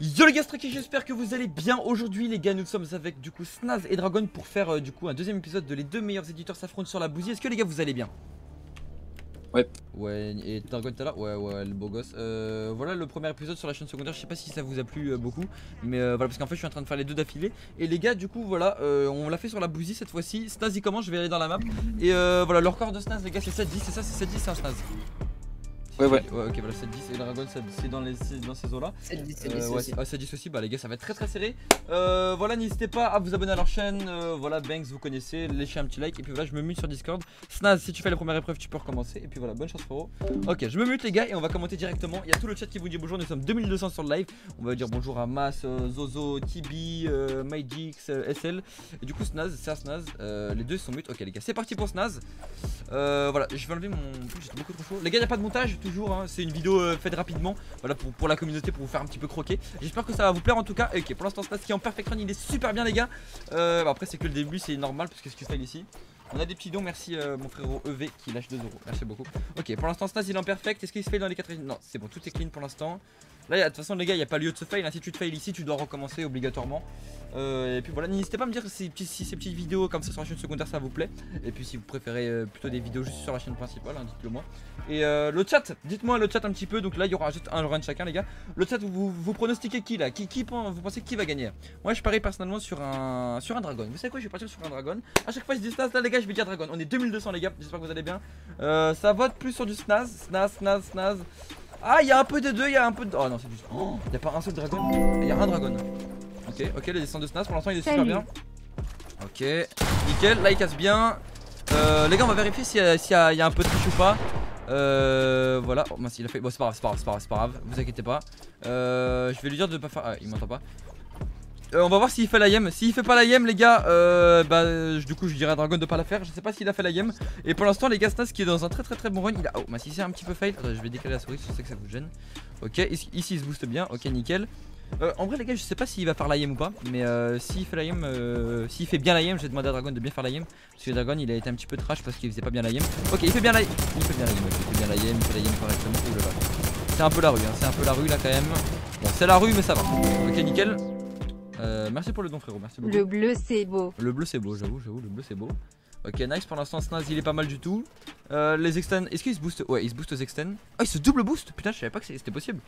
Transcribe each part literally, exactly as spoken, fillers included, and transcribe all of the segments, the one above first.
Yo les gars, Traki, j'espère que vous allez bien. Aujourd'hui les gars, nous sommes avec du coup Snaz et Dragon pour faire euh, du coup un deuxième épisode de les deux meilleurs éditeurs s'affrontent sur la bousille. Est-ce que les gars vous allez bien? Ouais. Ouais, et Dragon t'es là? Ouais, ouais, le beau gosse. Euh, voilà le premier épisode sur la chaîne secondaire. Je sais pas si ça vous a plu euh, beaucoup, mais euh, voilà, parce qu'en fait je suis en train de faire les deux d'affilée. Et les gars, du coup, voilà, euh, on l'a fait sur la bousille cette fois-ci. Snaz il commence, je vais aller dans la map. Et euh, voilà, le record de Snaz les gars, c'est sept dix, c'est ça, c'est sept dix, c'est un Snaz. Ouais, ouais, ouais, ok, voilà, sept dix et Dragon, c'est dans, dans ces eaux là. sept dix euh, ouais, aussi. Ah, sept dix aussi, bah les gars, ça va être très très serré. Euh, voilà, n'hésitez pas à vous abonner à leur chaîne. Euh, voilà, Banks, vous connaissez, lâchez un petit like. Et puis voilà, je me mute sur Discord. Snaz, si tu fais la première épreuve, tu peux recommencer. Et puis voilà, bonne chance, frérot. Ok, je me mute, les gars, et on va commenter directement. Il y a tout le chat qui vous dit bonjour. Nous sommes deux mille deux cents sur le live. On va dire bonjour à Mas, euh, Zozo, Tibi, euh, MyDix, euh, S L. Et du coup, Snaz, c'est un Snaz. Euh, les deux sont mute. Ok, les gars, c'est parti pour Snaz. Euh, voilà, je vais enlever mon. J'ai beaucoup trop chaud. Les gars, il n'y a pas de montage. Toujours, hein, c'est une vidéo euh, faite rapidement, voilà, pour, pour la communauté, pour vous faire un petit peu croquer. J'espère que ça va vous plaire en tout cas. Ok, pour l'instant Snaz qui est en perfect run, il est super bien les gars. Euh, bah, après c'est que le début, c'est normal parce que ce que style ici. On a des petits dons, merci euh, mon frérot E V qui lâche deux euros, merci beaucoup. Ok, pour l'instant Snaz il est en perfect, est-ce qu'il se fail dans les quatre? Non, c'est bon, tout est clean pour l'instant. Là, de toute façon les gars, il n'y a pas lieu de se fail, hein. Si tu te fail ici, tu dois recommencer obligatoirement. Euh, et puis voilà, n'hésitez pas à me dire si, si ces petites vidéos comme ça sur la chaîne secondaire ça vous plaît. Et puis si vous préférez euh, plutôt des vidéos juste sur la chaîne principale, hein, dites-le moi. Et euh, le chat, dites-moi le chat un petit peu. Donc là il y aura juste un run chacun les gars. Le chat, vous, vous pronostiquez qui là, qui, qui vous pensez qui va gagner? Moi je parie personnellement sur un sur un Dragon. Vous savez quoi, je vais partir sur un Dragon. À chaque fois je dis Snaz là les gars, je vais dire Dragon. On est deux mille deux cents les gars, j'espère que vous allez bien. euh, Ça vote plus sur du Snaz. Snaz, Snaz, Snaz. Ah, il y a un peu des deux, il y a un peu de... Oh non, c'est juste... Oh, il n'y a pas un seul Dragon. Il y a un Dragon. Ok, ok, les descentes de Snaz, pour l'instant il est super bien. Ok, nickel, là il casse bien. euh, Les gars, on va vérifier s'il y, si y, y a un peu de triche ou pas. Euh, voilà, oh, mince, il a fait... Bon, c'est pas grave, c'est pas grave, c'est pas grave, c'est pas grave, vous inquiétez pas. euh, Je vais lui dire de pas faire... Ah, il m'entend pas. Euh, on va voir s'il fait la yem. S'il fait pas la yem les gars, euh, bah euh, du coup je dirais à Dragon de pas la faire. Je sais pas s'il a fait la yem. Et pour l'instant les gars, Snaz qui est dans un très très très bon run. Il a... Oh, bah si c'est un petit peu fail. Attends, je vais décaler la souris, je sais que ça vous gêne. Ok, ici, ici il se booste bien, ok nickel. Euh, en vrai les gars, je sais pas s'il va faire la yem ou pas. Mais euh, s'il fait la yem, euh, s'il fait bien la yem, je vais demander à Dragon de bien faire la yem. Parce que Dragon il a été un petit peu trash parce qu'il faisait pas bien la yem. Ok, il fait bien la yem, il fait bien la yem, il fait bien la yem, il fait la yem correctement. C'est un peu la rue, hein. C'est un peu la rue là quand même. Bon, c'est la rue mais ça va. Ok nickel. Euh, merci pour le don frérot, merci beaucoup. Le bleu c'est beau. Le bleu c'est beau, j'avoue, j'avoue, le bleu c'est beau. Ok nice, pour l'instant Snaz il est pas mal du tout. euh, Les extens, est-ce qu'il se booste? Ouais, il se booste aux extens. Oh, il se double boost, putain je savais pas que c'était possible.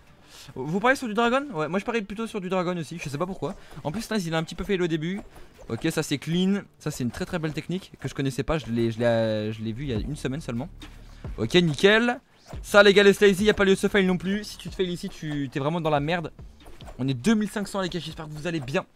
Vous pariez sur du Dragon? Ouais, moi je parie plutôt sur du Dragon aussi, je sais pas pourquoi. En plus Snaz il a un petit peu fail au début. Ok, ça c'est clean, ça c'est une très très belle technique que je connaissais pas, je l'ai vu il y a une semaine seulement. Ok nickel. Ça les gars, les Slazy, y a pas lieu de se fail non plus. Si tu te fail ici, tu t'es vraiment dans la merde. On est deux mille cinq cents les gars, j'espère que vous allez bien.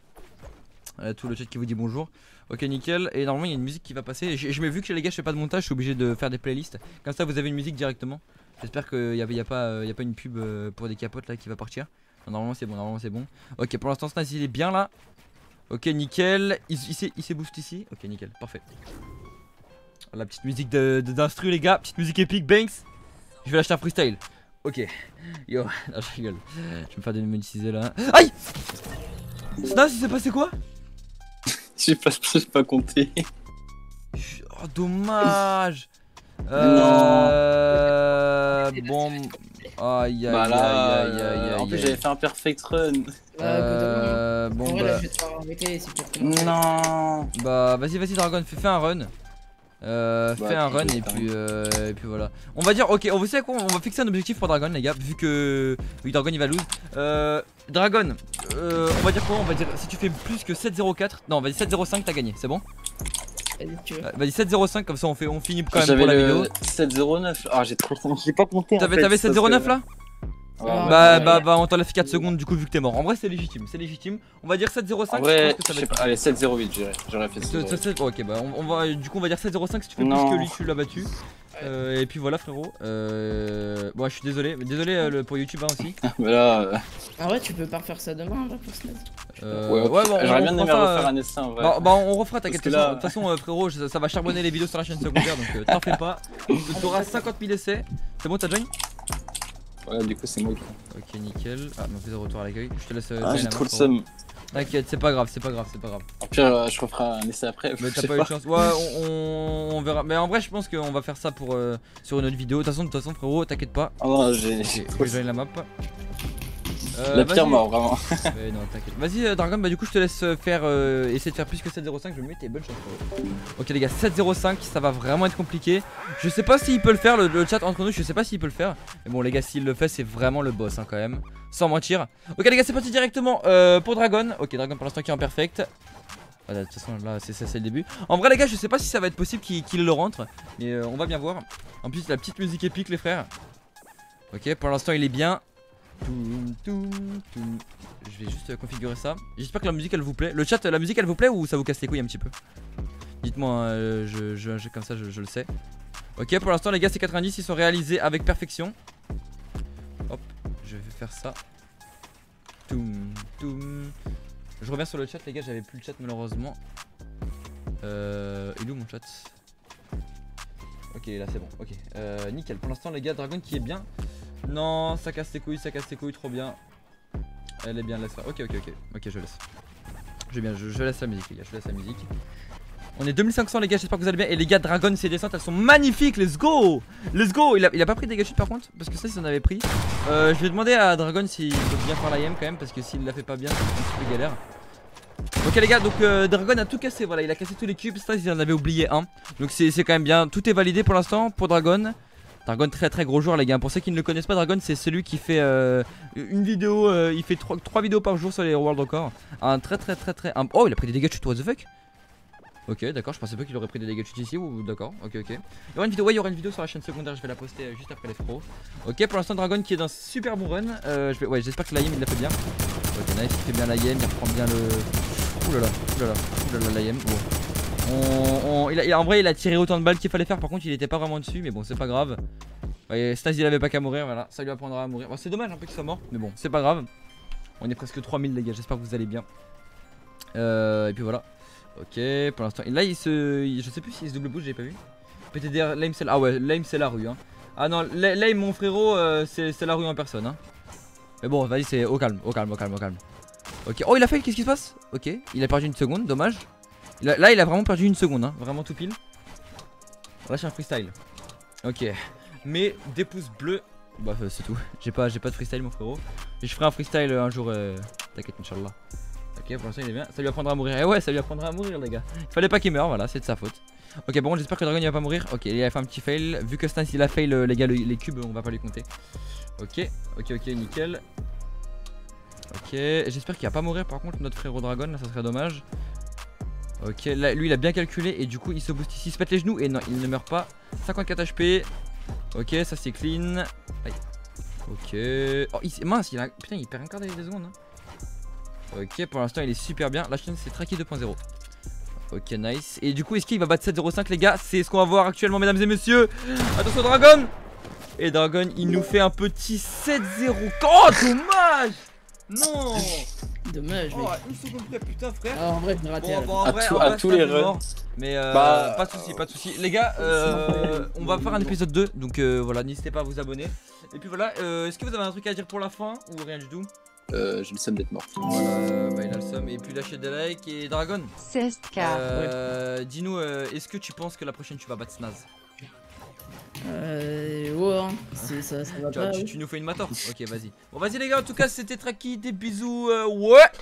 euh, Tout le chat qui vous dit bonjour. Ok nickel, et normalement il y a une musique qui va passer. Je, je m'ai vu que les gars je fais pas de montage, je suis obligé de faire des playlists. Comme ça vous avez une musique directement. J'espère qu'il n'y a, y a, euh, y a pas une pub euh, pour des capotes là qui va partir. Non, normalement c'est bon, normalement c'est bon. Ok, pour l'instant Snaz il est bien là. Ok nickel, il, il, il s'est boost ici. Ok nickel, parfait. La petite musique d'instru de, de, les gars, petite musique épique, Banks. Je vais l'acheter un freestyle. Ok, yo, non, je rigole. Je vais me faire démonétiser là. Aïe! Snaz, il s'est passé quoi? J'ai pas, pas compté. Oh, dommage! Euh. Non. Bon. Aïe, aïe, aïe, aïe, aïe. En plus, j'avais fait un perfect run. Euh. Bon, bah. Non! Bah, vas-y, vas-y, Dragon, fais, fais un run. Euh, ouais, fais un run et puis, euh, et puis voilà. On va dire, ok, on va, essayer, on va fixer un objectif pour Dragon les gars, vu que oui, Dragon il va lose. euh, Dragon, euh, on va dire quoi? On va dire si tu fais plus que sept zéro quatre. Non, vas-y sept zéro cinq, t'as gagné, c'est bon. Vas-y sept zéro cinq, comme ça on, fait, on finit quand même pour la vidéo. sept zéro neuf, ah j'ai trop, j'ai pas compté. T'avais sept zéro neuf là? Oh, bah, ouais. bah bah on t'en a fait quatre secondes du coup vu que t'es mort. En vrai c'est légitime, c'est légitime. On va dire sept zéro cinq. Ouais, je, je sais pas. Allez sept zéro huit, j'aurais fait sept zéro huit. Ok, bah on, on va du coup on va dire sept zéro cinq si tu fais non. plus que lui tu l'as battu. Euh, et puis voilà frérot. Euh... Bon, je suis désolé, mais désolé euh, le, pour YouTube hein, aussi. Voilà. euh... En vrai tu peux pas refaire ça demain là, pour Snaz. Euh... Ouais, ouais bon, j'aurais bien aimé refaire un dessin. Ouais. Bah, bah on refera, t'inquiète. De toute façon euh, frérot, ça, ça va charbonner les vidéos sur la chaîne secondaire donc euh, t'en fais pas. T'auras cinquante mille essais. C'est bon, t'as joint? Ouais, du coup c'est moi qui... Ok nickel. Ah, mais fais de retour à l'accueil. Je te laisse... Ah, j'ai trop le seum. T'inquiète, c'est pas grave, c'est pas grave, c'est pas grave. Au pire, je referai un essai après. Mais t'as pas eu de chance. Ouais, on, on verra. Mais en vrai, je pense qu'on va faire ça pour euh, sur une autre vidéo. De toute façon, de toute façon, frérot, t'inquiète pas. Oh, j'ai... Okay, je vais joindre la map. Euh, la pire mort, vraiment. Mais non, t'inquiète. Vas-y, euh, Dragon, bah du coup, je te laisse faire euh, essayer de faire plus que sept zéro cinq. Je me mets tes bonnes chances. Ok, les gars, sept zéro cinq, ça va vraiment être compliqué. Je sais pas s'il peut le faire, le, le chat entre nous, je sais pas s'il peut le faire. Mais bon, les gars, s'il le fait, c'est vraiment le boss, hein, quand même. Sans mentir. Ok, les gars, c'est parti directement euh, pour Dragon. Ok, Dragon, pour l'instant, qui est en perfect. Ah, de toute façon, là, c'est ça, c'est le début. En vrai, les gars, je sais pas si ça va être possible qu'il qu'il le rentre. Mais euh, on va bien voir. En plus, la petite musique épique, les frères. Ok, pour l'instant, il est bien. Tout, tout, tout. Je vais juste configurer ça. J'espère que la musique elle vous plaît. Le chat, la musique elle vous plaît ou ça vous casse les couilles un petit peu? Dites-moi, euh, je, je, je, comme ça je, je le sais. Ok, pour l'instant les gars, ces quatre-vingt-dix ils sont réalisés avec perfection. Hop, je vais faire ça. Toum, toum. Je reviens sur le chat, les gars, j'avais plus le chat malheureusement. Euh, il est où mon chat? Ok, là c'est bon. Ok, euh, nickel. Pour l'instant les gars, Dragon qui est bien. Non, ça casse tes couilles, ça casse tes couilles, trop bien. Elle est bien, laisse faire. Ok, ok, ok, ok, je laisse. Je, bien, je, je laisse la musique, les gars, je laisse la musique. On est deux mille cinq cents, les gars, j'espère que vous allez bien. Et les gars, Dragon, ses descentes, elles sont magnifiques, let's go! Let's go! Il a, il a pas pris de dégâts chute par contre, parce que ça, s'il en avait pris. Euh, je vais demander à Dragon s'il peut bien faire l'I M quand même, parce que s'il la fait pas bien, c'est un petit peu galère. Ok les gars, donc euh, Dragon a tout cassé, voilà, il a cassé tous les cubes, ça, il en avait oublié un. Donc c'est quand même bien, tout est validé pour l'instant pour Dragon. Dragon, très très gros joueur les gars. Pour ceux qui ne le connaissent pas, Dragon c'est celui qui fait euh, une vidéo, euh, il fait trois vidéos par jour sur les World Records. Un très très très très... Un... Oh, il a pris des dégâts de chute, what the fuck. Ok d'accord, je pensais pas qu'il aurait pris des dégâts de chute ici, ou d'accord, ok ok. Il y aura une vidéo, ouais il y aura une vidéo sur la chaîne secondaire, je vais la poster euh, juste après les pros. Ok, pour l'instant Dragon qui est d'un super bon run, euh, je vais... ouais j'espère que la game il la fait bien. Ok nice, il fait bien la game, il reprend bien le... Oulala, oulala, oulala la game, oh. On, on, il a, il a, en vrai il a tiré autant de balles qu'il fallait faire. Par contre il était pas vraiment dessus, mais bon c'est pas grave. Snaz il avait pas qu'à mourir, voilà, ça lui apprendra à mourir. Bon, c'est dommage un peu qu'il soit mort, mais bon c'est pas grave. On est presque trois mille les gars, j'espère que vous allez bien. euh, Et puis voilà. Ok pour l'instant, là il se, il, je sais plus s'il si se double boost, j'ai pas vu. P T D R, Lame c'est la, ah ouais, Lame c'est la rue hein. Ah non, Lame mon frérot, euh, c'est la rue en personne hein. Mais bon vas-y, c'est au calme, au calme, au calme, au calme. Ok, oh il a fail, qu'est-ce qui se passe? Ok, il a perdu une seconde, dommage. Là il a vraiment perdu une seconde hein, vraiment tout pile. Là c'est un freestyle. Ok, mais des pouces bleus. Bah c'est tout, j'ai pas, pas de freestyle mon frérot. Je ferai un freestyle un jour, euh... t'inquiète inchallah. Ok pour l'instant il est bien, ça lui apprendra à mourir. Et ouais ça lui apprendra à mourir les gars. Il fallait pas qu'il meure, voilà c'est de sa faute. Ok bon j'espère que Dragon il va pas mourir. Ok il a fait un petit fail, vu que Snaz il a fail les gars, les cubes on va pas lui compter. Ok, ok ok nickel. Ok j'espère qu'il va pas mourir par contre notre frérot Dragon, là ça serait dommage. Ok, là, lui il a bien calculé et du coup il se booste ici, il se pète les genoux et non, il ne meurt pas. cinquante-quatre H P. Ok, ça c'est clean. Aïe. Ok. Oh, il, mince, il a, putain, il perd encore des, des secondes. Hein. Ok, pour l'instant il est super bien. La chaîne c'est Traki deux point zéro. Ok, nice. Et du coup, est-ce qu'il va battre sept zéro cinq les gars? C'est ce qu'on va voir actuellement, mesdames et messieurs. Attention, Dragon. Et Dragon, il nous fait un petit sept zéro. Oh, dommage. Non. Dommage. Oh, une seconde près, putain, frère. Ah, en vrai, je me ratais. Bon, bon, en vrai, à, tout, en vrai, à tous les runs. Mais euh, bah, pas de soucis, pas de soucis. Les gars, euh, on va faire un épisode deux. Donc euh, voilà, n'hésitez pas à vous abonner. Et puis voilà, euh, est-ce que vous avez un truc à dire pour la fin ou rien du tout? Euh, j'ai le seum d'être mort. Voilà, bah il a le seum. Et puis lâchez des likes. Et Dragon, seize K. Euh, ouais. Dis-nous, est-ce euh, que tu penses que la prochaine tu vas battre Snaz? Euh, ouais, hein. ça, ça, ça va tu, pas, tu, oui. tu nous fais une mator. Ok, vas-y. Bon, vas-y, les gars, en tout cas, c'était Traki. Des bisous. Euh, ouais.